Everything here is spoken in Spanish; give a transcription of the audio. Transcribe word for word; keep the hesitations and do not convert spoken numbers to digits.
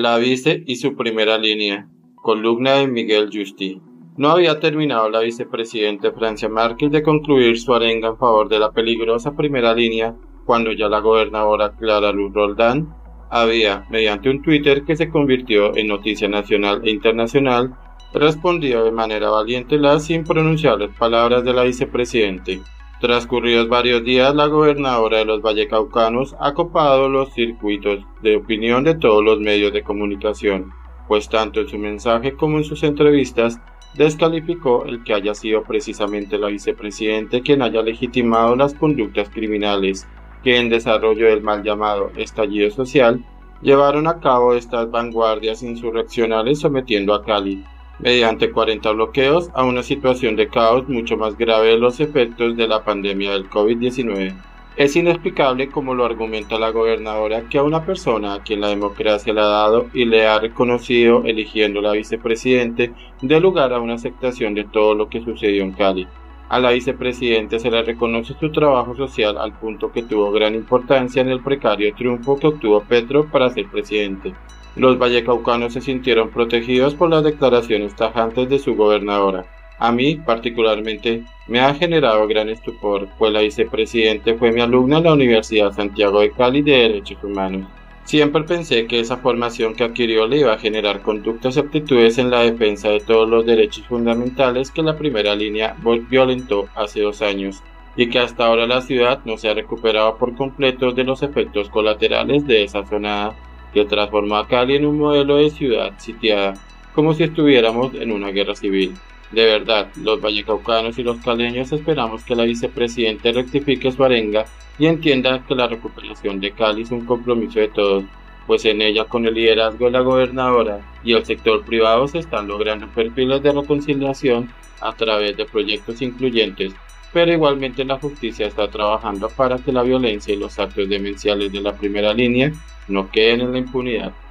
La vice y su primera línea, columna de Miguel Justi. No había terminado la vicepresidenta Francia Márquez de concluir su arenga en favor de la peligrosa primera línea cuando ya la gobernadora Clara Luz Roldán había, mediante un Twitter que se convirtió en noticia nacional e internacional, respondió de manera valiente las impronunciables palabras de la vicepresidente. Transcurridos varios días, la gobernadora de los vallecaucanos ha copado los circuitos de opinión de todos los medios de comunicación, pues tanto en su mensaje como en sus entrevistas descalificó el que haya sido precisamente la vicepresidenta quien haya legitimado las conductas criminales que en desarrollo del mal llamado estallido social llevaron a cabo estas vanguardias insurreccionales, sometiendo a Cali, mediante cuarenta bloqueos, a una situación de caos mucho más grave de los efectos de la pandemia del COVID diecinueve. Es inexplicable, como lo argumenta la gobernadora, que a una persona a quien la democracia le ha dado y le ha reconocido eligiendo la vicepresidente dé lugar a una aceptación de todo lo que sucedió en Cali. A la vicepresidenta se le reconoce su trabajo social al punto que tuvo gran importancia en el precario triunfo que obtuvo Petro para ser presidente. Los vallecaucanos se sintieron protegidos por las declaraciones tajantes de su gobernadora. A mí, particularmente, me ha generado gran estupor, pues la vicepresidenta fue mi alumna en la Universidad Santiago de Cali de Derechos Humanos. Siempre pensé que esa formación que adquirió le iba a generar conductas y aptitudes en la defensa de todos los derechos fundamentales que la primera línea violentó hace dos años, y que hasta ahora la ciudad no se ha recuperado por completo de los efectos colaterales de esa jornada que transformó a Cali en un modelo de ciudad sitiada, como si estuviéramos en una guerra civil. De verdad, los vallecaucanos y los caleños esperamos que la vicepresidenta rectifique su arenga y entienda que la recuperación de Cali es un compromiso de todos, pues en ella, con el liderazgo de la gobernadora y el sector privado, se están logrando perfiles de reconciliación a través de proyectos incluyentes, pero igualmente la justicia está trabajando para que la violencia y los actos demenciales de la primera línea no queden en la impunidad.